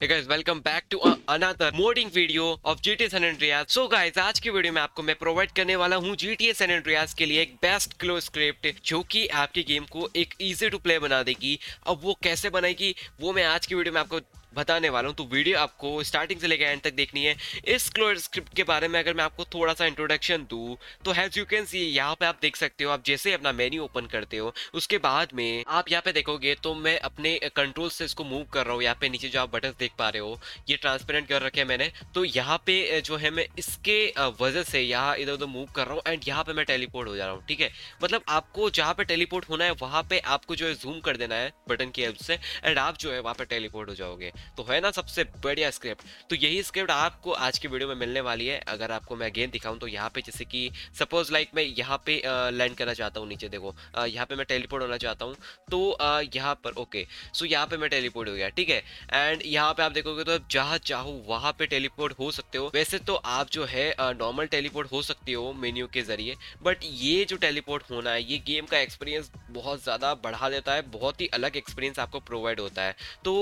Hey guys, welcome back to another modding video of GTA San Andreas. So guys, आज की video में आपको मैं प्रोवाइड करने वाला हूँ GTA San Andreas के लिए एक बेस्ट क्लो स्क्रिप्ट जो कि आपके गेम को एक इजी टू प्ले बना देगी। अब वो कैसे बनाएगी वो मैं आज की वीडियो में आपको बताने वाला हूँ, तो वीडियो आपको स्टार्टिंग से लेकर एंड तक देखनी है। इस क्लो स्क्रिप्ट के बारे में अगर मैं आपको थोड़ा सा इंट्रोडक्शन दूँ तो हैज यू कैन सी यहाँ पे आप देख सकते हो, आप जैसे अपना मेन्यू ओपन करते हो उसके बाद में आप यहाँ पे देखोगे तो मैं अपने कंट्रोल से इसको मूव कर रहा हूँ। यहाँ पे नीचे जो आप बटन देख पा रहे हो ये ट्रांसपेरेंट कर रखे हैं मैंने, तो यहाँ पे जो है मैं इसके वजह से यहाँ इधर उधर मूव कर रहा हूँ एंड यहाँ पे मैं टेलीपोर्ट हो जा रहा हूँ। ठीक है, मतलब आपको जहाँ पे टेलीपोर्ट होना है वहाँ पे आपको जो है जूम कर देना है बटन की हेल्प से एंड आप जो है वहाँ पे टेलीपोर्ट हो जाओगे। तो है ना सबसे बढ़िया स्क्रिप्ट, तो यही स्क्रिप्ट आपको आज की वीडियो में मिलने वाली है। अगर आपको मैं अगेन दिखाऊं तो यहाँ पे जैसे कि सपोज लाइक मैं यहाँ पे लैंड करना चाहता हूँ, नीचे देखो यहाँ पे मैं टेलीपोर्ट होना चाहता हूँ, तो यहाँ पर ओके सो यहाँ पे मैं टेलीपोर्ट हो गया। ठीक है, एंड यहाँ पे आप देखोगे तो आप जहाँ चाहो वहाँ पे टेलीपोर्ट हो सकते हो। वैसे तो आप जो है नॉर्मल टेलीपोर्ट हो सकते हो मेन्यू के जरिए, बट ये जो टेलीपोर्ट होना है ये गेम का एक्सपीरियंस बहुत ज़्यादा बढ़ा देता है, बहुत ही अलग एक्सपीरियंस आपको प्रोवाइड होता है। तो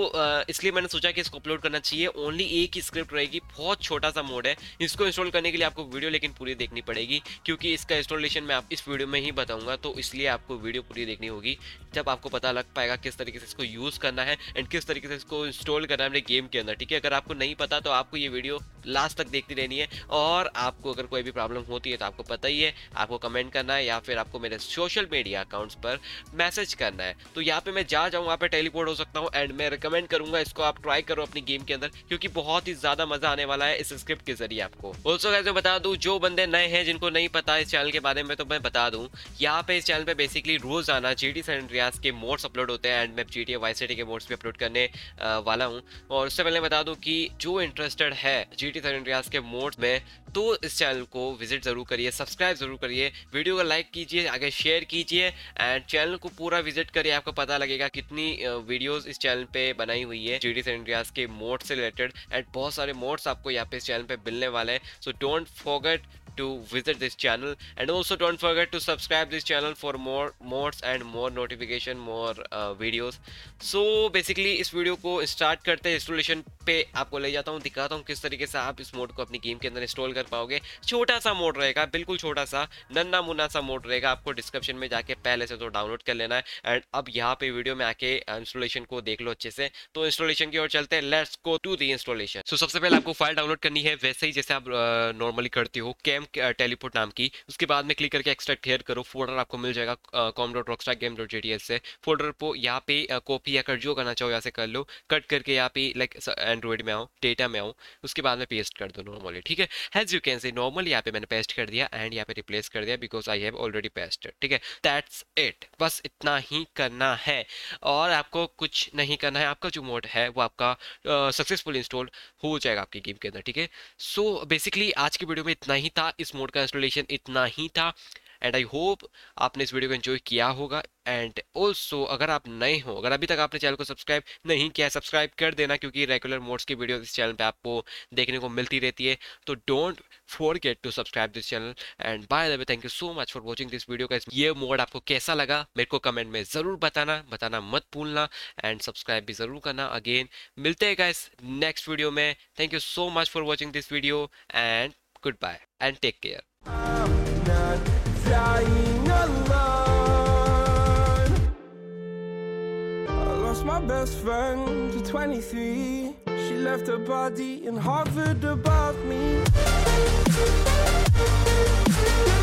इसलिए मैंने सोचा कि इसको अपलोड करना चाहिए। ओनली एक ही स्क्रिप्ट रहेगी, बहुत छोटा सा मोड है। इसको इंस्टॉल करने के लिए आपको वीडियो लेकिन पूरी देखनी पड़ेगी, क्योंकि इसका इंस्टॉलेशन मैं आप इस वीडियो में ही बताऊंगा, तो इसलिए आपको वीडियो पूरी देखनी होगी। जब आपको पता लग पाएगा किस तरीके से इसको यूज़ करना है एंड किस तरीके से इसको इंस्टॉल करना है अपने गेम के अंदर। ठीक है, अगर आपको नहीं पता तो आपको ये वीडियो लास्ट तक देखती रहनी है, और आपको अगर कोई भी प्रॉब्लम होती है तो आपको पता ही है, आपको कमेंट करना है या फिर आपको मेरे सोशल मीडिया अकाउंट्स पर मैसेज करना है। तो यहाँ पे मैं जा जाऊँ वहाँ पे टेलीपोर्ट हो सकता हूँ एंड मैं रिकमेंड करूँगा इसको आप ट्राई करो अपनी गेम के अंदर, क्योंकि बहुत ही ज्यादा मजा आने वाला है इस स्क्रिप्ट के जरिए आपको। ऑल्सो गाइस मैं बता दूं, जो बंदे नए हैं जिनको नहीं पता इस चैनल के बारे में, तो मैं बता दूं यहाँ पे इस चैनल पे बेसिकली रोजाना GTA San Andreas के मोड्स अपलोड होते हैं एंड मैं GTA Vice City के मोड्स भी अपलोड करने वाला हूँ। और उससे पहले बता दूं कि जो इंटरेस्टेड है GTA San Andreas के मोड्स में तो इस चैनल को विजिट जरूर करिए, सब्सक्राइब जरूर करिए, वीडियो को लाइक कीजिए, आगे शेयर कीजिए एंड चैनल को पूरा विजिट करिए। आपको पता लगेगा कितनी वीडियोस इस चैनल पे बनाई हुई है GTA San Andreas के मोड से रिलेटेड, एंड बहुत सारे मोड्स आपको यहाँ पे इस चैनल पे मिलने वाले हैं। So don't forget to visit this channel and also don't forget to subscribe this channel for more mods and more notification, more videos. So basically इस वीडियो को स्टार्ट करते हैं, इंस्टॉलेशन पे आपको ले जाता हूँ, दिखाता हूँ किस तरीके से आप इस मोड को अपनी गेम के अंदर इंस्टॉल कर पाओगे। छोटा सा मोड रहेगा, बिल्कुल छोटा सा नन्ना मुन्ना सा मोड रहेगा। आपको डिस्क्रिप्शन में जाके पहले से तो डाउनलोड कर लेना है एंड अब यहाँ पे वीडियो में आके इंस्टॉलेशन को देख लो अच्छे से। तो इंस्टॉलेशन की ओर चलते हैं, let's go to the installation. So सबसे पहले आपको फाइल डाउनलोड करनी है वैसे ही जैसे आप नॉर्मली करते हो, कैम टेलीपोर्ट नाम की। उसके बाद में क्लिक करके एक्सट्रैक्ट हेयर करो, फोल्डर आपको मिल जाएगा com.rockstargame.jts से। फोल्डर को यहाँ पे कॉपी या कट जो करना चाहो यहाँ से कर लो, कट करके यहाँ पे लाइक एंड्रॉइड में आओ, डेटा में आओ, उसके बाद में पेस्ट कर दो नॉर्मली। ठीक है, has you can say normal यहाँ पे मैंने पेस्ट कर दिया एंड यहाँ पे रिप्लेस कर दिया because I have already pasted. ठीक है, दैट्स इट, बस इतना ही करना है और आपको कुछ नहीं करना है। आपका जो मोड है वो आपका सक्सेसफुल इंस्टॉल हो जाएगा आपकी गेम के अंदर। ठीक है, सो बेसिकली आज की वीडियो में इतना ही था, इस मोड का इंस्टॉलेशन इतना ही था एंड आई होप आपने इस वीडियो को एंजॉय किया होगा। एंड ऑल्सो अगर आप नए हो, अगर अभी तक आपने चैनल को सब्सक्राइब नहीं किया है, सब्सक्राइब कर देना, क्योंकि रेगुलर मोड्स की वीडियो इस चैनल पे आपको देखने को मिलती रहती है। तो don't forget to subscribe this channel. And by the way, thank you so much for watching this video guys. ये मोड आपको कैसा लगा मेरे को कमेंट में ज़रूर बताना मत भूलना एंड सब्सक्राइब भी ज़रूर करना। अगेन मिलते हैं गाइस नेक्स्ट वीडियो में। Thank you so much for watching this video and goodbye and take care. I'm not dying alone. I lost my best friend to 23. She left her body and hovered above me.